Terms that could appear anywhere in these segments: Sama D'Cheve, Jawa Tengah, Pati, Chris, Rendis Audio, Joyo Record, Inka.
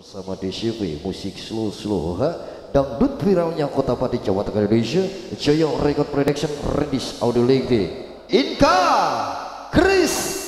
Sama D'Cheve, musik slow-slow, dangdut viralnya kota Pati, Jawa Tengah Indonesia. Joyo Record Production, Rendis Audio Lengke, Inka, Chris.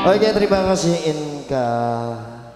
Oke, terima kasih Inka.